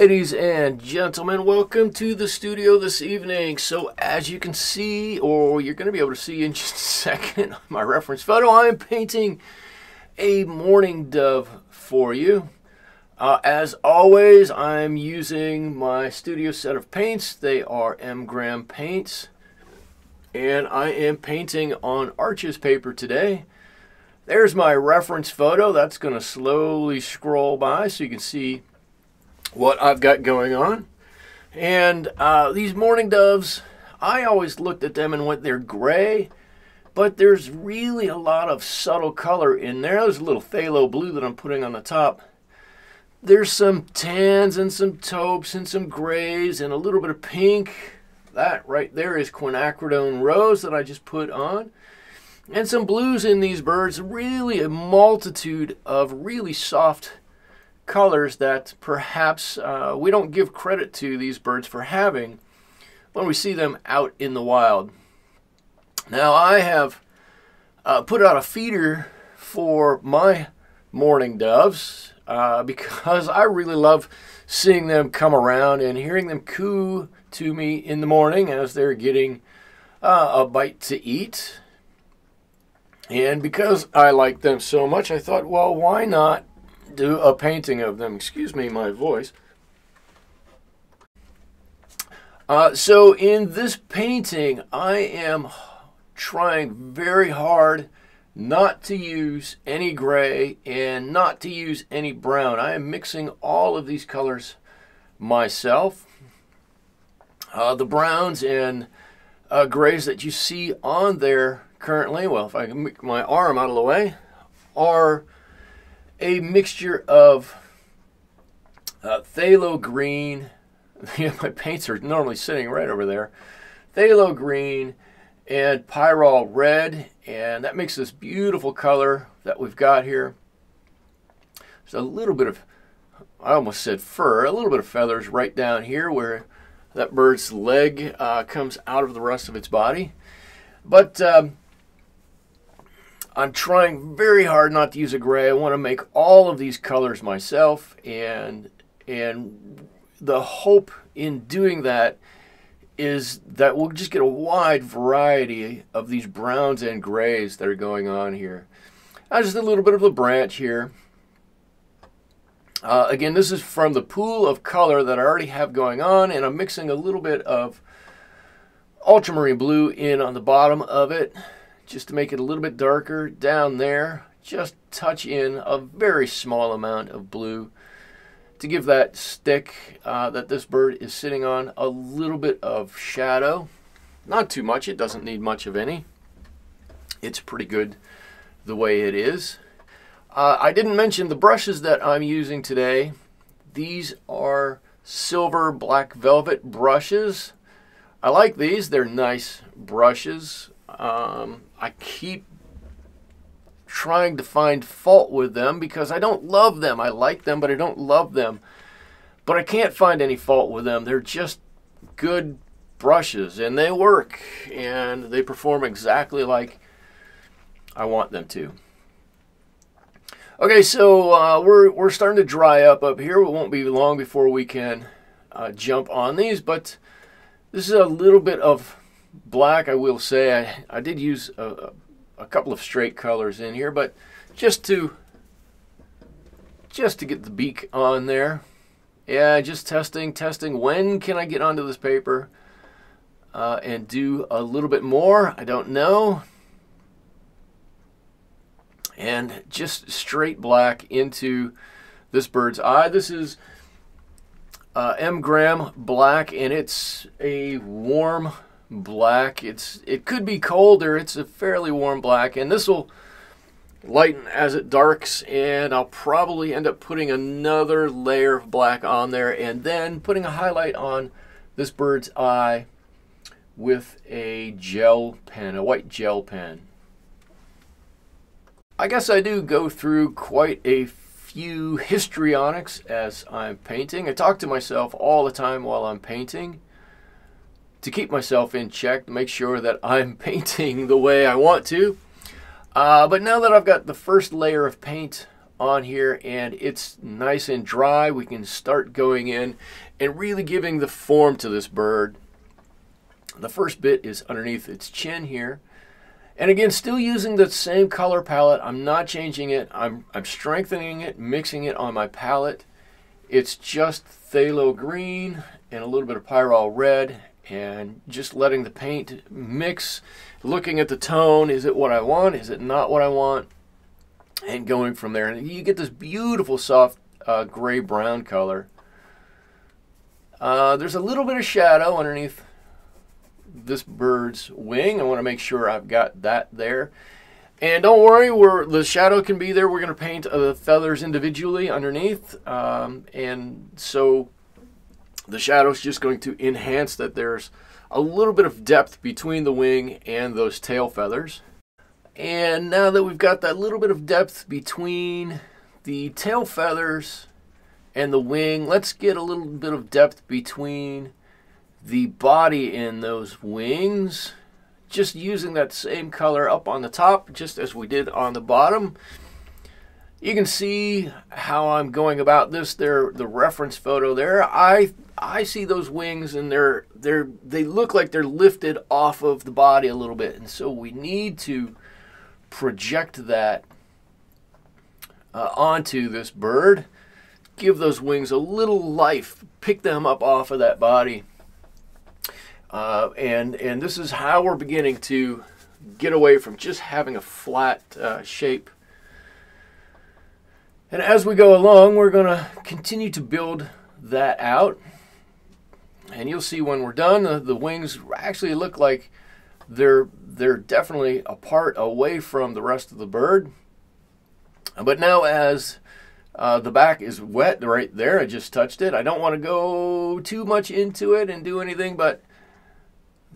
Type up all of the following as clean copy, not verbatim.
Ladies and gentlemen, welcome to the studio this evening. So as you can see, or you're going to be able to see in just a second, my reference photo, I am painting a mourning dove for you. As always, I'm using my studio set of paints. They are M Graham paints. And I am painting on Arches paper today. There's my reference photo. That's going to slowly scroll by so you can see what I've got going on. And these mourning doves, I always looked at them and went, they're gray, but there's really a lot of subtle color in there. There's a little phthalo blue that I'm putting on the top. There's some tans and some taupes and some grays and a little bit of pink. That right there is quinacridone rose that I just put on. And some blues in these birds. Really a multitude of really soft colors that perhaps we don't give credit to these birds for having when we see them out in the wild. Now I have put out a feeder for my mourning doves because I really love seeing them come around and hearing them coo to me in the morning as they're getting a bite to eat. And because I like them so much, I thought, well, why not do a painting of them? Excuse me, my voice. So in this painting, I am trying very hard not to use any gray and not to use any brown. I am mixing all of these colors myself. The browns and grays that you see on there currently, well, if I can make my arm out of the way, are a mixture of phthalo green. My paints are normally sitting right over there. Phthalo green and pyrrol red, and that makes this beautiful color that we've got here. There's a little bit of, I almost said fur, a little bit of feathers right down here where that bird's leg comes out of the rest of its body. But I'm trying very hard not to use a gray. I want to make all of these colors myself, and the hope in doing that is that we'll just get a wide variety of these browns and grays that are going on here. Just a little bit of the branch here. Again, this is from the pool of color that I already have going on, and I'm mixing a little bit of ultramarine blue in on the bottom of it, just to make it a little bit darker down there. Just touch in a very small amount of blue to give that stick that this bird is sitting on a little bit of shadow. Not too much, it doesn't need much of any. It's pretty good the way it is. I didn't mention the brushes that I'm using today. These are silver black velvet brushes. I like these, they're nice brushes. I keep trying to find fault with them because I don't love them. I like them, but I don't love them. But I can't find any fault with them. They're just good brushes, and they work, and they perform exactly like I want them to. Okay, so we're starting to dry up here. It won't be long before we can jump on these, but this is a little bit of black. I will say I did use a couple of straight colors in here, but just to get the beak on there. Yeah, just testing. When can I get onto this paper and do a little bit more? I don't know. And just straight black into this bird's eye. This is M Graham black, and it's a warm black. It could be colder. It's a fairly warm black, and this will lighten as it darks, and I'll probably end up putting another layer of black on there and then putting a highlight on this bird's eye with a gel pen, a white gel pen. I guess I do go through quite a few histrionics as I'm painting. I talk to myself all the time while I'm painting to keep myself in check, to make sure that I'm painting the way I want to. But now that I've got the first layer of paint on here and it's nice and dry, we can start going in and really giving the form to this bird. The first bit is underneath its chin here. And again, still using the same color palette. I'm not changing it. I'm strengthening it, mixing it on my palette. It's just phthalo green and a little bit of pyrrol red and just letting the paint mix, looking at the tone. Is it what I want? Is it not what I want? And going from there. And you get this beautiful soft gray-brown color. There's a little bit of shadow underneath this bird's wing. I want to make sure I've got that there. And don't worry, the shadow can be there. We're going to paint the feathers individually underneath. And so the shadow is just going to enhance that there's a little bit of depth between the wing and those tail feathers. And now that we've got that little bit of depth between the tail feathers and the wing, let's get a little bit of depth between the body and those wings, just using that same color up on the top just as we did on the bottom. You can see how I'm going about this there, the reference photo there. I see those wings and they look like they're lifted off of the body a little bit, and so we need to project that onto this bird, give those wings a little life, pick them up off of that body. And this is how we're beginning to get away from just having a flat shape. And as we go along, we're going to continue to build that out. And you'll see when we're done, the wings actually look like they're definitely apart away from the rest of the bird. But now as the back is wet right there, I just touched it. I don't want to go too much into it and do anything, but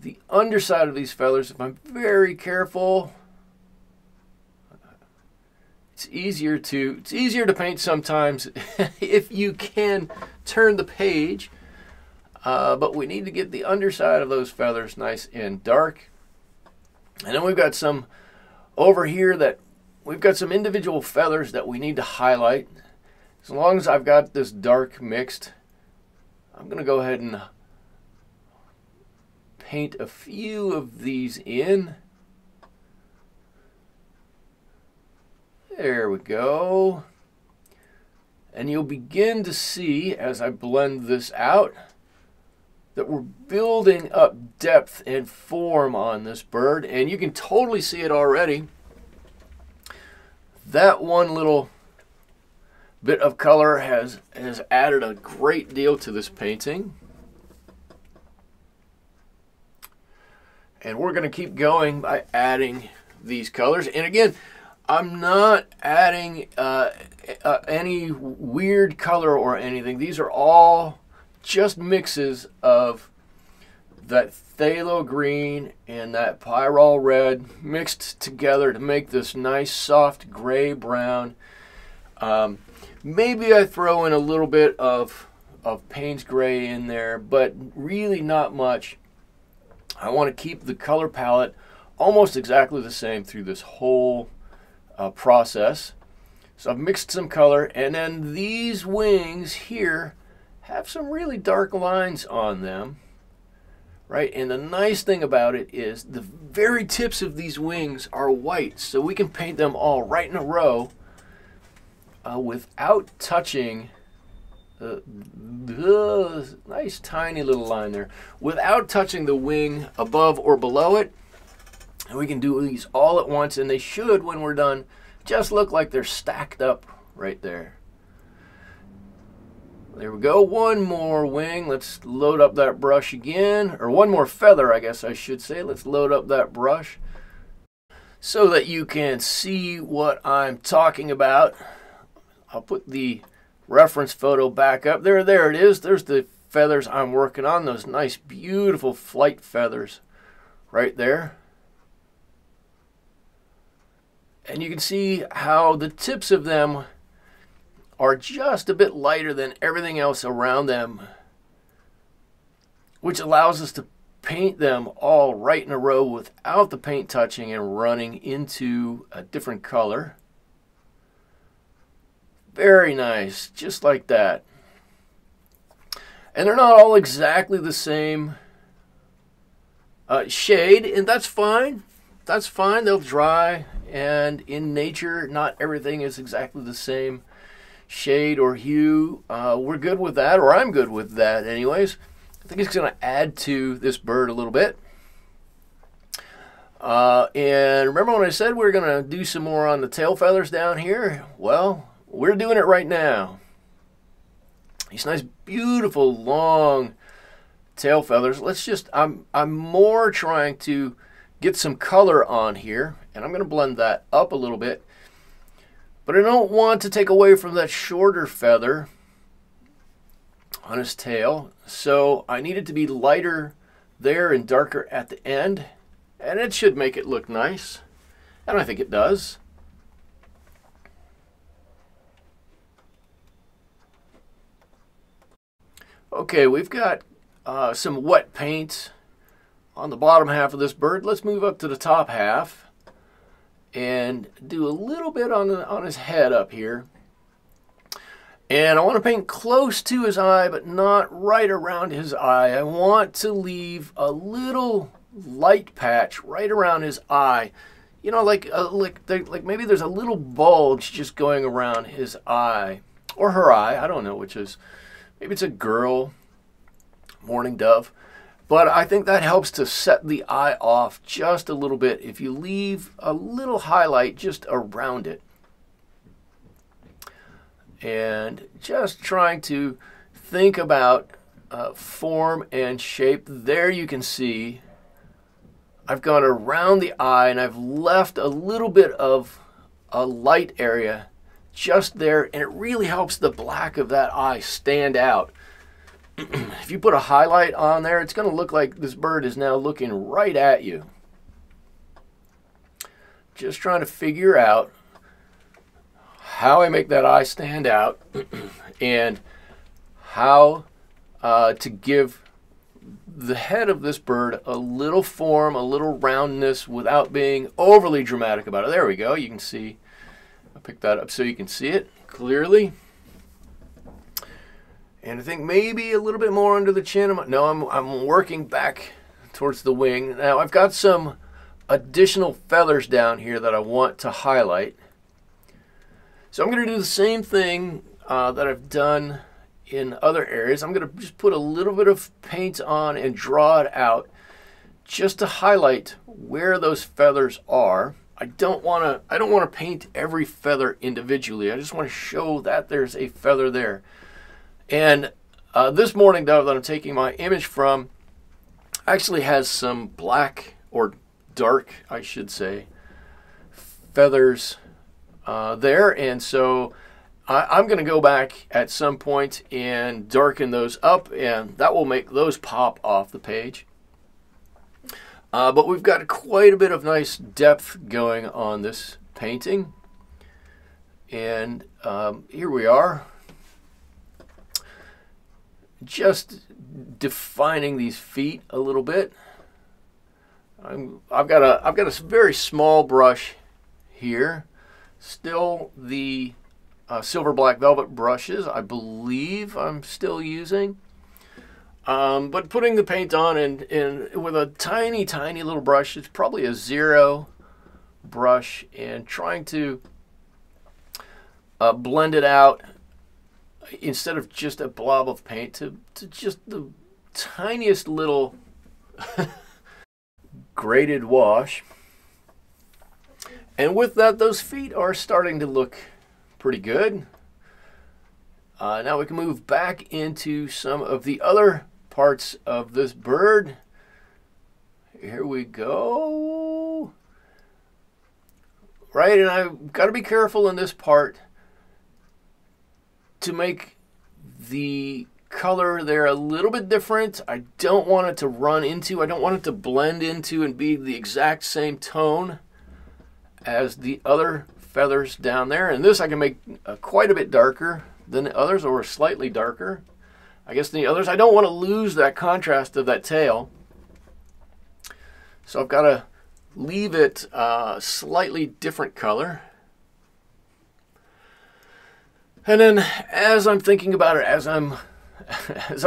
the underside of these feathers, if I'm very careful, it's easier to paint sometimes if you can turn the page. But we need to get the underside of those feathers nice and dark. And then we've got some over here that we've got some individual feathers that we need to highlight. As long as I've got this dark mixed, I'm going to go ahead and paint a few of these in. There we go. And you'll begin to see as I blend this out that we're building up depth and form on this bird, and you can totally see it already. That one little bit of color has added a great deal to this painting. And we're going to keep going by adding these colors. And again, I'm not adding any weird color or anything. These are all just mixes of that phthalo green and that pyrrol red mixed together to make this nice soft gray brown. Maybe I throw in a little bit of Payne's gray in there, but really not much. I want to keep the color palette almost exactly the same through this whole process. So I've mixed some color, and then these wings here have some really dark lines on them, right? And the nice thing about it is the very tips of these wings are white, so we can paint them all right in a row without touching the nice tiny little line there, without touching the wing above or below it. And we can do these all at once, and they should, when we're done, just look like they're stacked up right there. There we go. One more wing. Let's load up that brush again, or one more feather, I guess I should say. Let's load up that brush so that you can see what I'm talking about. I'll put the reference photo back up there. There it is. There's the feathers I'm working on, those nice beautiful flight feathers right there. And you can see how the tips of them are just a bit lighter than everything else around them, which allows us to paint them all right in a row without the paint touching and running into a different color. Very nice, just like that. And they're not all exactly the same shade, and that's fine. That's fine, they'll dry, and in nature, not everything is exactly the same shade or hue. We're good with that, or I'm good with that anyways. I think it's gonna add to this bird a little bit. And remember when I said we're gonna do some more on the tail feathers down here? Well, we're doing it right now. These nice, beautiful, long tail feathers. Let's just, I'm more trying to get some color on here, and I'm going to blend that up a little bit. But I don't want to take away from that shorter feather on his tail, so I need it to be lighter there and darker at the end, and it should make it look nice, and I think it does. Okay, we've got some wet paint on the bottom half of this bird. Let's move up to the top half and do a little bit on his head up here. And I want to paint close to his eye, but not right around his eye. I want to leave a little light patch right around his eye. You know, like maybe there's a little bulge just going around his eye or her eye. I don't know which is. Maybe it's a girl, mourning dove. But I think that helps to set the eye off just a little bit if you leave a little highlight just around it. And just trying to think about form and shape. There you can see I've gone around the eye and I've left a little bit of a light area just there, and it really helps the black of that eye stand out. If you put a highlight on there, it's going to look like this bird is now looking right at you. Just trying to figure out how I make that eye stand out and how to give the head of this bird a little form, a little roundness without being overly dramatic about it. There we go. You can see. I'll pick that up so you can see it clearly. And I think maybe a little bit more under the chin. No, I'm working back towards the wing. Now I've got some additional feathers down here that I want to highlight. So I'm going to do the same thing that I've done in other areas. I'm going to just put a little bit of paint on and draw it out just to highlight where those feathers are. I don't want to paint every feather individually. I just want to show that there's a feather there. And this mourning dove that I'm taking my image from actually has some black, or dark, I should say, feathers there. And so I'm going to go back at some point and darken those up, and that will make those pop off the page. But we've got quite a bit of nice depth going on this painting. And here we are. Just defining these feet a little bit. I've got a very small brush here. Still the silver black velvet brushes, I believe I'm still using. But putting the paint on and with a tiny, tiny little brush, it's probably a zero brush, and trying to blend it out instead of just a blob of paint to just the tiniest little graded wash. And with that, those feet are starting to look pretty good. Now we can move back into some of the other parts of this bird. Here we go. Right, and I've got to be careful in this part to make the color there a little bit different. I don't want it to run into, I don't want it to blend into and be the exact same tone as the other feathers down there. And this I can make quite a bit darker than the others, or slightly darker, I guess, than the others. I don't want to lose that contrast of that tail. So I've got to leave it a slightly different color. And then as I'm thinking about it, as I'm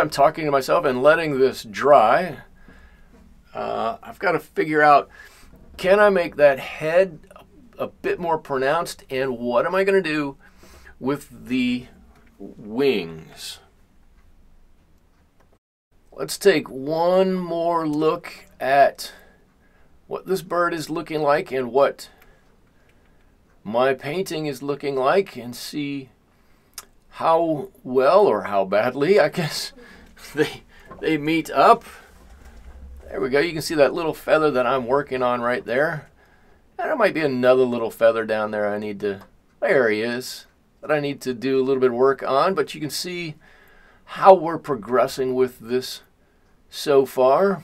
talking to myself and letting this dry, I've got to figure out, can I make that head a bit more pronounced, and what am I going to do with the wings? Let's take one more look at what this bird is looking like and what my painting is looking like, and see how well, or how badly, I guess, they meet up. There we go. You can see that little feather that I'm working on right there. And there might be another little feather down there I need to, there he is, that I need to do a little bit of work on. But you can see how we're progressing with this so far.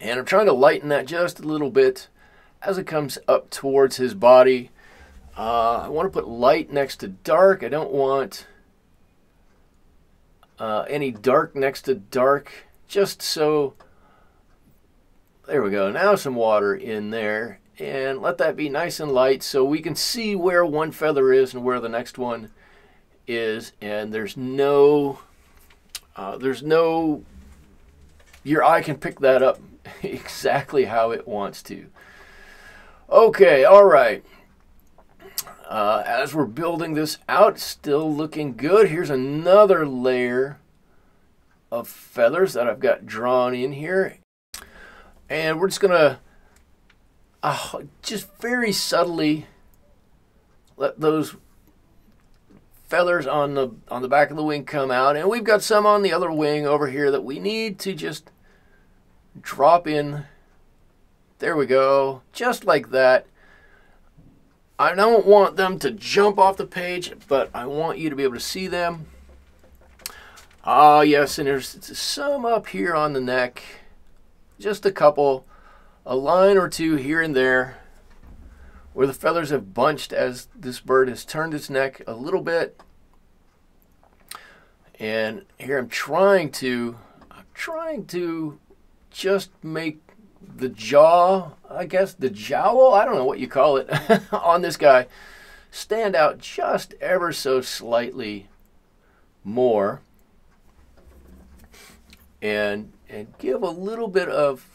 And I'm trying to lighten that just a little bit as it comes up towards his body. I want to put light next to dark. I don't want any dark next to dark, just so. There we go. Now some water in there, and let that be nice and light so we can see where one feather is and where the next one is. And there's no, your eye can pick that up exactly how it wants to. Okay. All right. As we're building this out, still looking good. Here's another layer of feathers that I've got drawn in here. And we're just going to just very subtly let those feathers on the back of the wing come out. And we've got some on the other wing over here that we need to just drop in. There we go. Just like that. I don't want them to jump off the page, but I want you to be able to see them. Ah, yes, and there's some up here on the neck. Just a couple, a line or two here and there, where the feathers have bunched as this bird has turned its neck a little bit. And here I'm trying to just make the jaw, I guess, the jowl, I don't know what you call it, on this guy stand out just ever so slightly more. And give a little bit of,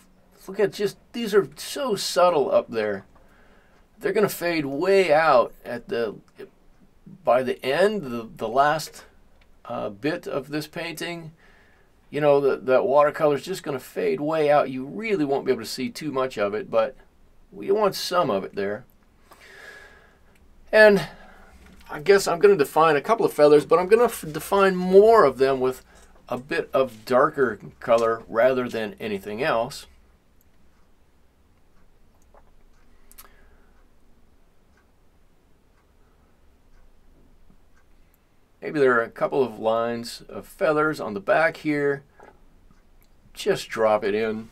look at just, these are so subtle up there. They're going to fade way out at the, by the end, the last bit of this painting. You know, that watercolor is just going to fade way out. You really won't be able to see too much of it, but we want some of it there. And I guess I'm going to define a couple of feathers, but I'm going to define more of them with a bit of darker color rather than anything else. Maybe there are a couple of lines of feathers on the back here. Just drop it in.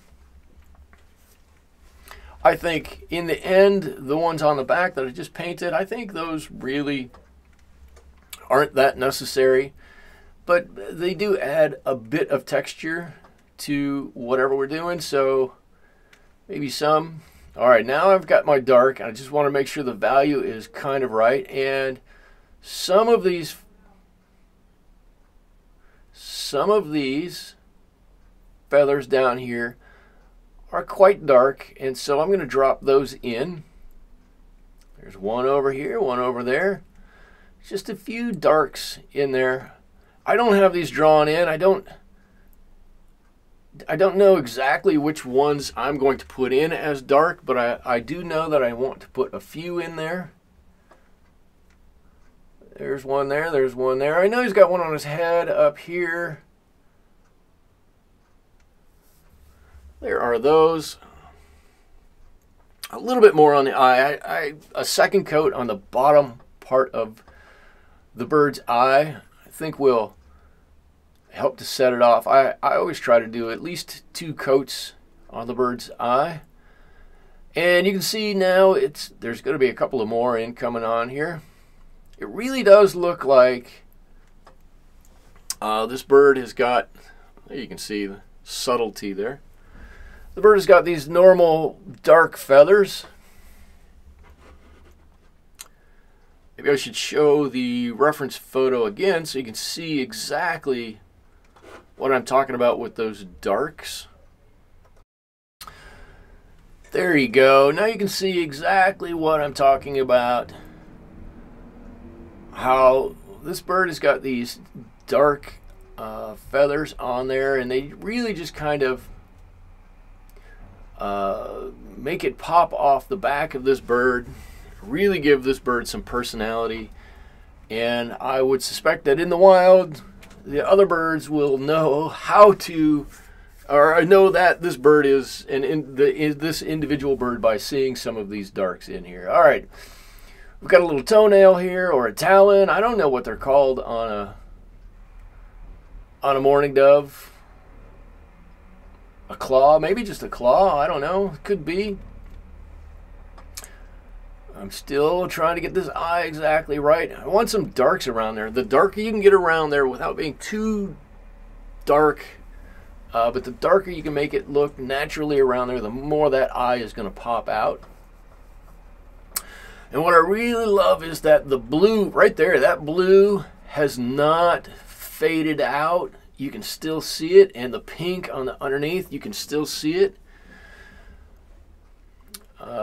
I think in the end, the ones on the back that I just painted, I think those really aren't that necessary. But they do add a bit of texture to whatever we're doing, so maybe some. All right, now I've got my dark, and I just want to make sure the value is kind of right. And some of these feathers down here are quite dark, and so I'm going to drop those in. There's one over here, one over there. Just a few darks in there. I don't have these drawn in. I don't know exactly which ones I'm going to put in as dark, but I do know that I want to put a few in there. There's one there. There's one there. I know he's got one on his head up here. There are those. A little bit more on the eye. A second coat on the bottom part of the bird's eye, I think, will help to set it off. I always try to do at least two coats on the bird's eye. And you can see now there's going to be a couple of more incoming on here. It really does look like this bird has got, you can see the subtlety there. The bird has got these normal dark feathers. Maybe Maybe I should show the reference photo again so you can see exactly what I'm talking about with those darks. There you go. Now you can see exactly what I'm talking about. How this bird has got these dark feathers on there, and they really just kind of make it pop off the back of this bird, really give this bird some personality. And I would suspect that in the wild, the other birds will know how to, or I know that this bird is, this individual bird, by seeing some of these darks in here. All right, we've got a little toenail here, or a talon. I don't know what they're called on a mourning dove. A claw, maybe just a claw. I don't know. Could be. I'm still trying to get this eye exactly right. I want some darks around there. The darker you can get around there without being too dark, but the darker you can make it look naturally around there, the more that eye is going to pop out. And what I really love is that the blue right there, that blue has not faded out. You can still see it, and the pink on the underneath, you can still see it.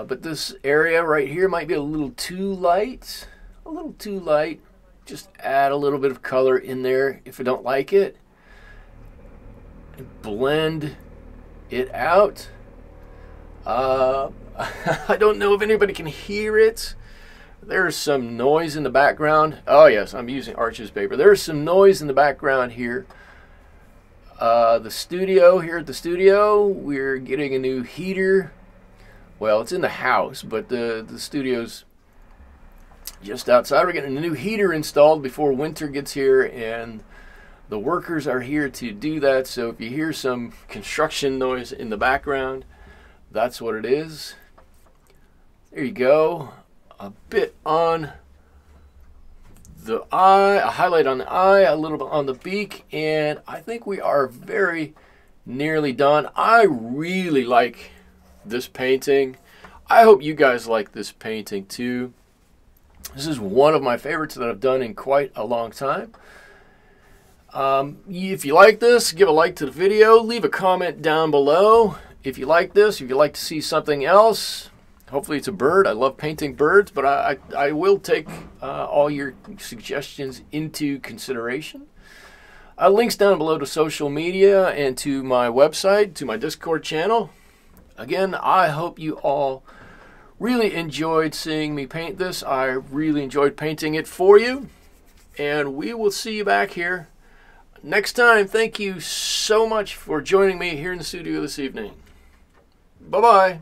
But this area right here might be a little too light. A little too light. Just add a little bit of color in there if I don't like it. And blend it out. I don't know if anybody can hear it. There's some noise in the background. Oh yes, I'm using Arches paper. There's some noise in the background here. The studio, here at the studio, we're getting a new heater. Well, it's in the house, but the studio's just outside. We're getting a new heater installed before winter gets here, and the workers are here to do that. So if you hear some construction noise in the background, that's what it is. There you go. A bit on the eye, a highlight on the eye, a little bit on the beak, and I think we are very nearly done. I really like this painting. I hope you guys like this painting too. This is one of my favorites that I've done in quite a long time. If you like this, give a like to the video, leave a comment down below if you like this, if you'd like to see something else. Hopefully it's a bird. I love painting birds, but I will take all your suggestions into consideration. Links down below to social media and to my website, to my Discord channel. Again, I hope you all really enjoyed seeing me paint this. I really enjoyed painting it for you. And we will see you back here next time. Thank you so much for joining me here in the studio this evening. Bye-bye.